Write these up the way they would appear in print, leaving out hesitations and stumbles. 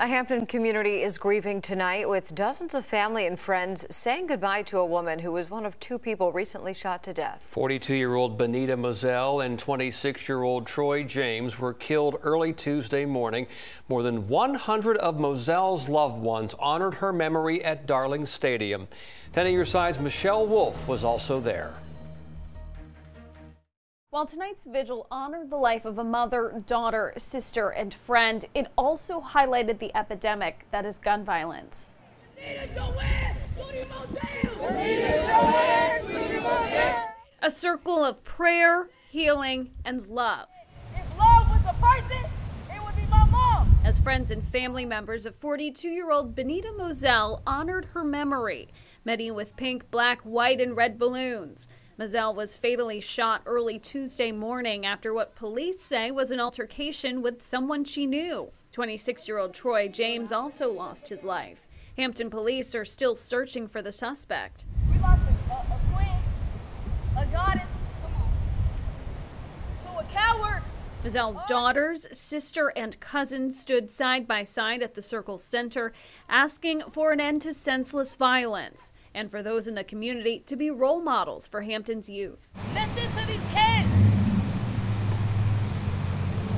A Hampton community is grieving tonight with dozens of family and friends saying goodbye to a woman who was one of two people recently shot to death. 42-year-old Benita Moselle and 26-year-old Troy James were killed early Tuesday morning. More than 100 of Moselle's loved ones honored her memory at Darling Stadium. 10 at Your Side's Michelle Wolfe was also there. While tonight's vigil honored the life of a mother, daughter, sister, and friend, it also highlighted the epidemic that is gun violence. A circle of prayer, healing, and love. If love was a person, it would be my mom. As friends and family members of 42-year-old Benita Moselle honored her memory, meeting with pink, black, white, and red balloons. Moselle was fatally shot early Tuesday morning after what police say was an altercation with someone she knew. 26-year-old Troy James also lost his life. Hampton police are still searching for the suspect. We lost a queen, a goddess, to a coward. Moselle's daughters, sister, and cousin stood side by side at the Circle Center, asking for an end to senseless violence and for those in the community to be role models for Hampton's youth. Listen to these kids.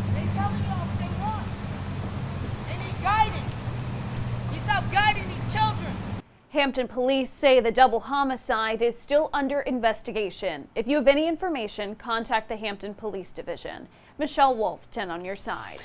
They're telling y'all what they want. They need guidance. You stop guiding these children. Hampton police say the double homicide is still under investigation. If you have any information, contact the Hampton Police Division. Michelle Wolfe, 10 on Your Side.